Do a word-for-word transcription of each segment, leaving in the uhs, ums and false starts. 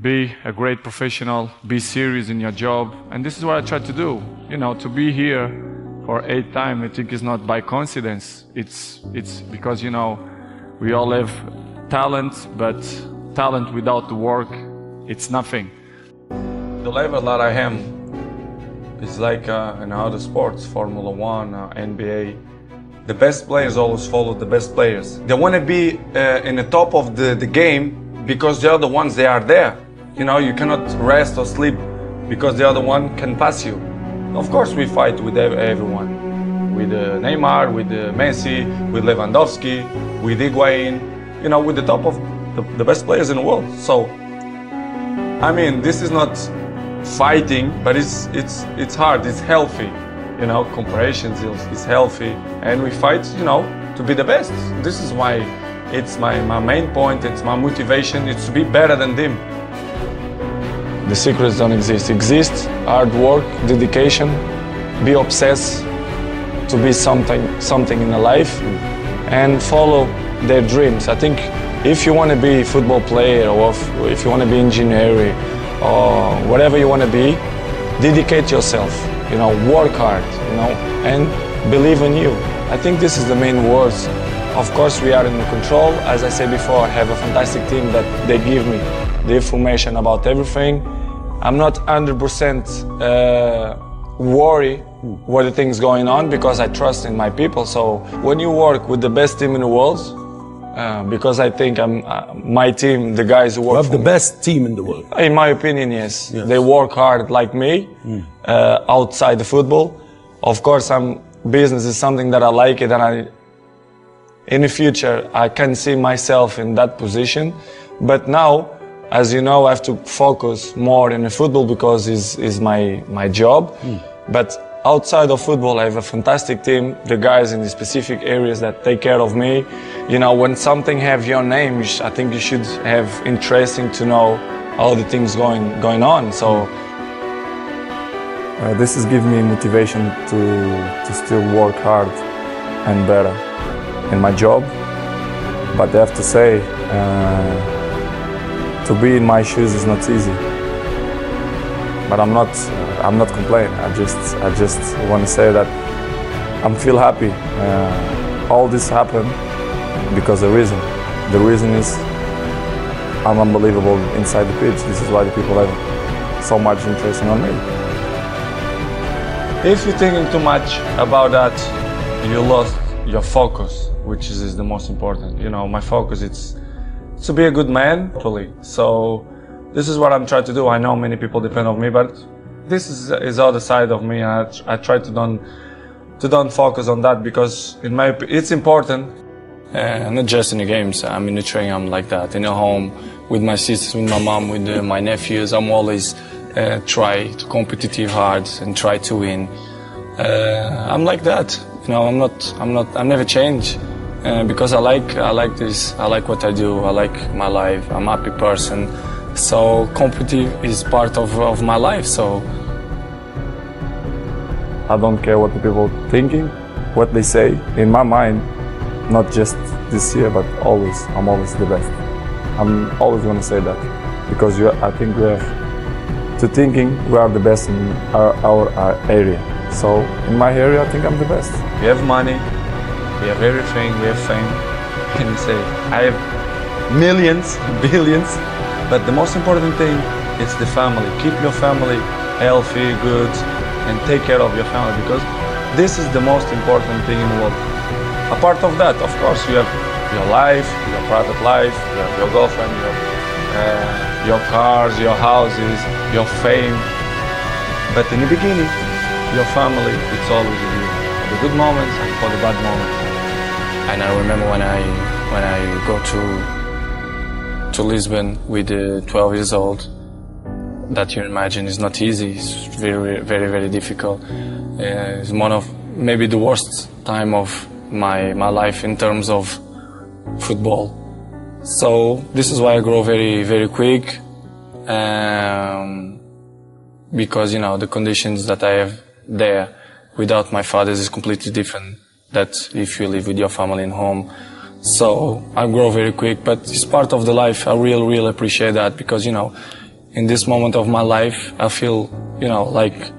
Be a great professional, be serious in your job. And this is what I try to do. You know, to be here for eight times, I think it's not by coincidence. It's, it's because, you know, we all have talent, but talent without the work, it's nothing. The level that I am, it's like uh, in other sports, Formula One, uh, N B A. The best players always follow the best players. They want to be uh, in the top of the, the game because they are the ones, they are there. You know, you cannot rest or sleep because the other one can pass you. Of course we fight with everyone. With uh, Neymar, with uh, Messi, with Lewandowski, with Higuain. You know, with the top of the, the best players in the world. So, I mean, this is not fighting, but it's it's it's hard, it's healthy, you know, comparisons is healthy, and we fight, you know, to be the best. This is why it's my, my main point, it's my motivation, it's to be better than them. The secrets don't exist. Exist hard work, dedication, be obsessed to be something, something in life, and follow their dreams. I think if you want to be a football player, or if you want to be engineering, or whatever you want to be, dedicate yourself, you know, work hard, you know, and believe in you. I think this is the main words. Of course, we are in control. As I said before, I have a fantastic team that they give me the information about everything. I'm not one hundred percent uh, worried what the things going on because I trust in my people. So when you work with the best team in the world, Uh, because I think I'm, uh, my team, the guys who work you have the me. Best team in the world. In my opinion, yes. yes. They work hard like me, mm. uh, outside the football. Of course, I'm, business is something that I like it, and I, in the future, I can see myself in that position. But now, as you know, I have to focus more in the football because it's, it's my, my job. Mm. But outside of football, I have a fantastic team, the guys in the specific areas that take care of me. You know, when something have your name, I think you should have interesting to know all the things going, going on, so. Uh, this has given me motivation to, to still work hard and better in my job. But I have to say, uh, to be in my shoes is not easy. But I'm not, I'm not complaining. I just, I just want to say that I'm feel happy. Uh, all this happened because the reason. The reason is I'm unbelievable inside the pitch. This is why the people have so much interest in me. If you're thinking too much about that, you lost your focus, which is, is the most important. You know, my focus it's to be a good man. Totally. So. This is what I'm trying to do. I know many people depend on me, but this is is other side of me, and I, I try to don't to don't focus on that because in my it's important. Uh, not just in the games. I'm in the training. I'm like that in the home with my sisters, with my mom, with uh, my nephews. I'm always uh, try to competitive hard and try to win. Uh, I'm like that. You know, I'm not. I'm not. I never change. Uh, because I like I like this. I like what I do. I like my life. I'm a happy person. So competitive is part of, of my life, so. I don't care what the people are thinking, what they say. In my mind, not just this year, but always, I'm always the best. I'm always going to say that, because you, I think we have to thinking we are the best in our, our, our area. So in my area, I think I'm the best. We have money, we have everything, we have fame. Can you say, I have millions, billions. But the most important thing is the family. Keep your family healthy, good, and take care of your family because this is the most important thing in the world. Apart of that, of course, you have your life, your private life, you have your girlfriend, your, uh, your cars, your houses, your fame. But in the beginning, your family, it's always with you. For the good moments and for the bad moments. And I remember when I, when I go to to Lisbon with uh, twelve years old, that you imagine is not easy. It's very, very, very difficult. Uh, it's one of maybe the worst time of my my life in terms of football. So this is why I grow very, very quick, um, because you know the conditions that I have there without my father is completely different. That if you live with your family in home. So I grow very quick, but it's part of the life. I really, really appreciate that because, you know, in this moment of my life, I feel, you know, like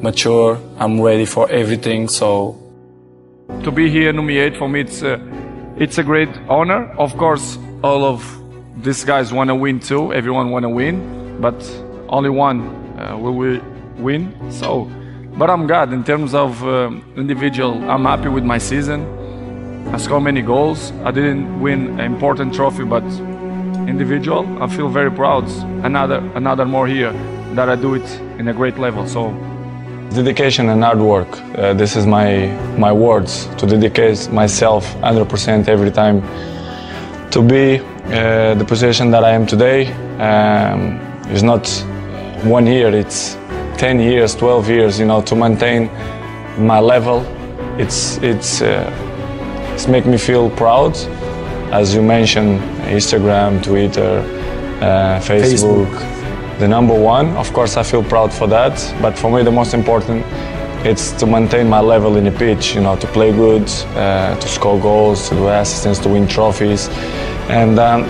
mature. I'm ready for everything. So to be here, Numi eight, for me, it's a, it's a great honor. Of course, all of these guys want to win too. Everyone want to win, but only one uh, will we win. So, but I'm glad in terms of um, individual. I'm happy with my season. I scored many goals. I didn't win an important trophy, but individual, I feel very proud. Another, another more here that I do it in a great level. So, dedication and hard work. Uh, this is my my words to dedicate myself one hundred percent every time to be uh, the position that I am today. Um, it's not one year; it's ten years, twelve years. You know, to maintain my level, it's it's. Uh, It's make me feel proud, as you mentioned, Instagram, Twitter, uh, Facebook, Facebook, the number one. Of course, I feel proud for that, but for me the most important it's to maintain my level in the pitch, you know, to play good, uh, to score goals, to do assists, to win trophies. And um,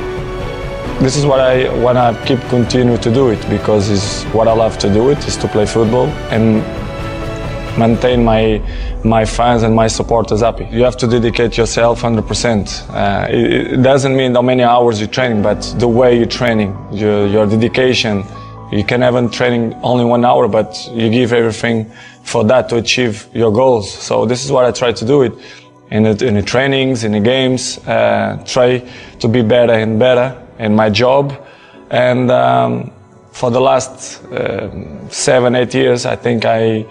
this is what I what I keep continue to do it, because it's what I love to do it, is to play football and maintain my my fans and my supporters happy. You have to dedicate yourself one hundred percent. Uh, it, it doesn't mean how many hours you train, but the way you're training, your, your dedication. You can even training only one hour, but you give everything for that to achieve your goals. So this is what I try to do it in the, in the trainings, in the games. Uh, try to be better and better in my job, and um, for the last uh, seven, eight years, I think I.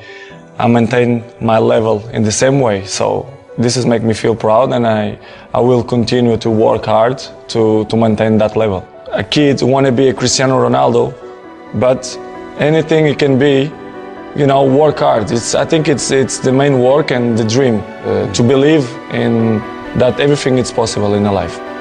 I maintain my level in the same way, so this is make me feel proud, and I, I will continue to work hard to, to maintain that level. A kid want to be a Cristiano Ronaldo, but anything it can be, you know, work hard. It's, I think it's, it's the main work and the dream, uh, to believe in that everything is possible in a life.